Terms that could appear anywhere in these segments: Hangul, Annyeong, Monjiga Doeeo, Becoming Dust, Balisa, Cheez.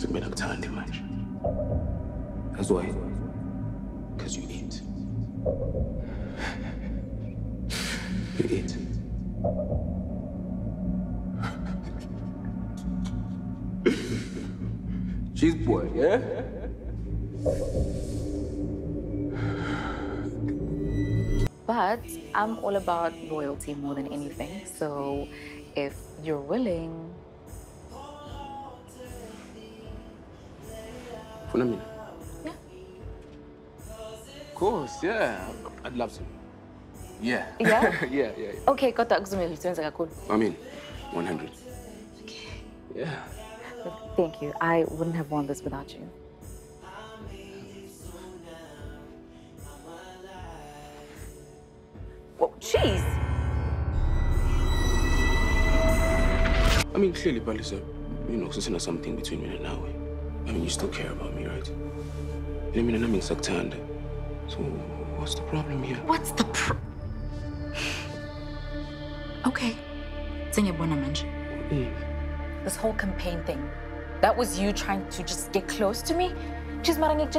Sekumele kuthande manje. That's why. Because you ate. You ate. Cheese boy, yeah? But I'm all about loyalty more than anything. So if you're willing... Follow me? Yeah. Of course, yeah. I'd love to. Yeah. Yeah? yeah. Okay, got that. I mean, 100. Okay. Yeah. Thank you. I wouldn't have won this without you. Whoa, Cheez! I mean, clearly, Balisa, you know, there's something between me and now. I mean, you still care about me, right? I mean, I'm in Saktanda. So, what's the problem here? What's the problem? Okay. This whole campaign thing, that was you trying to just get close to me? We're not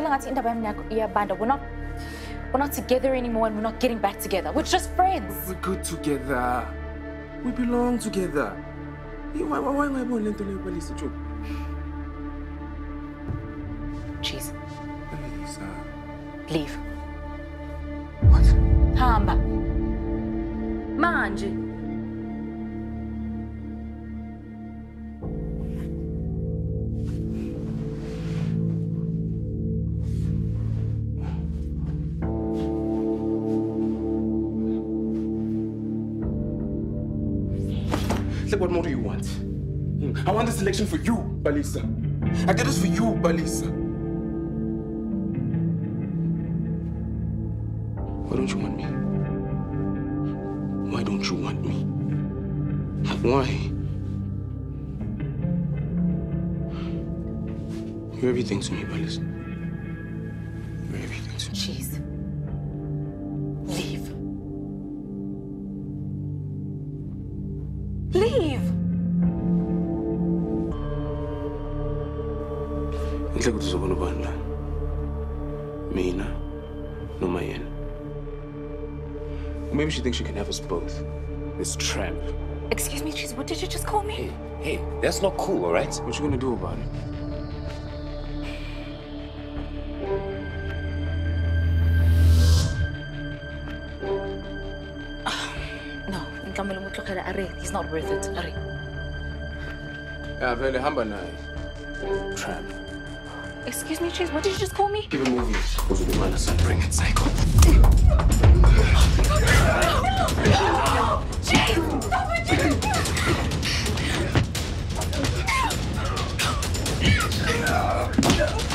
together anymore and we're not getting back together. We're just friends. We're good together. We belong together. Why am I going to learn about this joke? Cheez. Leave. What? Hamba. Manje. What more do you want? I want this election for you, Balisa. I did this for you, Balisa. Why don't you want me? Why don't you want me? Why? You're everything to me, Balisa. You're everything to me. Cheez. Leave! It's like it's about Banda. Mina, no Mayen. Maybe she thinks she can have us both. This tramp. Excuse me, Cheez, what did you just call me? Hey, that's not cool, all right? What you gonna do about it? He's not worth it. Hurry. Yeah, very humble now. Tramp. Excuse me, Cheez, what did you just call me? Give him movies. Go to the man and bring it psycho. No! Cheez! Stop it, Cheez!